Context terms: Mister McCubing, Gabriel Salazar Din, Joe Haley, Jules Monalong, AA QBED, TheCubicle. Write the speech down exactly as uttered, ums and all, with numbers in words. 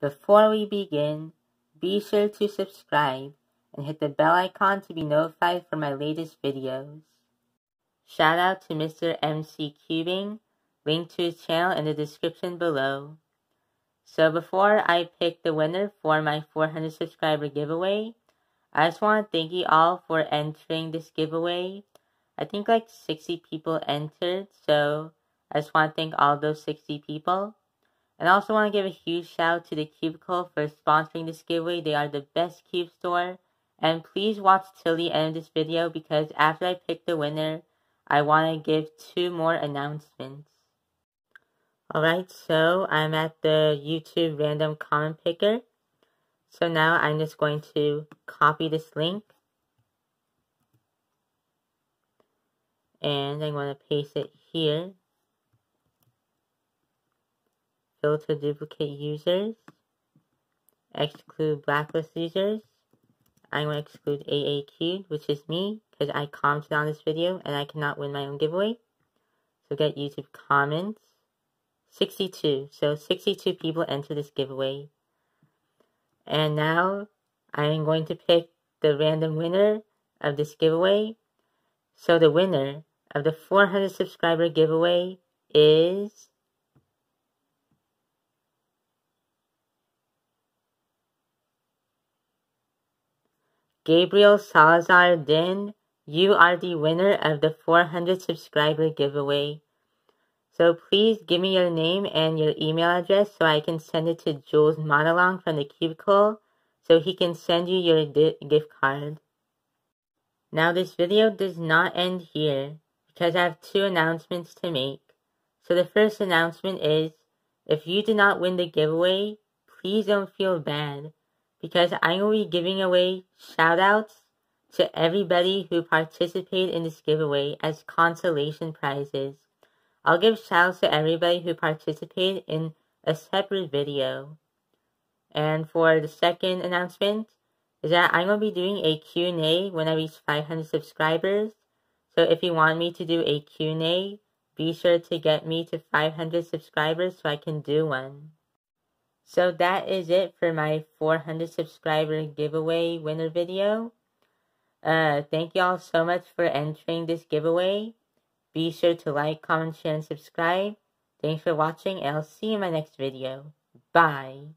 Before we begin, be sure to subscribe and hit the bell icon to be notified for my latest videos. Shout out to Mister McCubing, link to his channel in the description below. So before I pick the winner for my four hundred subscriber giveaway, I just want to thank you all for entering this giveaway. I think like sixty people entered, so I just want to thank all those sixty people. And I also want to give a huge shout out to TheCubicle for sponsoring this giveaway. They are the best cube store. And please watch till the end of this video because after I pick the winner, I want to give two more announcements. Alright, so I'm at the YouTube random comment picker. So now I'm just going to copy this link. And I'm going to paste it here. Filter duplicate users, exclude blacklist users. I'm going to exclude A A Q, which is me, because I commented on this video and I cannot win my own giveaway. So get YouTube comments, sixty-two. So sixty-two people enter this giveaway. And now I'm going to pick the random winner of this giveaway. So the winner of the four hundred subscriber giveaway is Gabriel Salazar Din. You are the winner of the four hundred subscriber giveaway. So please give me your name and your email address so I can send it to Jules Monalong from TheCubicle so he can send you your gift card. Now this video does not end here because I have two announcements to make. So the first announcement is, if you do not win the giveaway, please don't feel bad, because I'm going to be giving away shoutouts to everybody who participated in this giveaway as consolation prizes. I'll give shoutouts to everybody who participated in a separate video. And for the second announcement is that I'm going to be doing a Q and A when I reach five hundred subscribers. So if you want me to do a Q and A, be sure to get me to five hundred subscribers so I can do one. So that is it for my four hundred subscriber giveaway winner video. Uh, thank y'all so much for entering this giveaway. Be sure to like, comment, share, and subscribe. Thanks for watching, and I'll see you in my next video. Bye!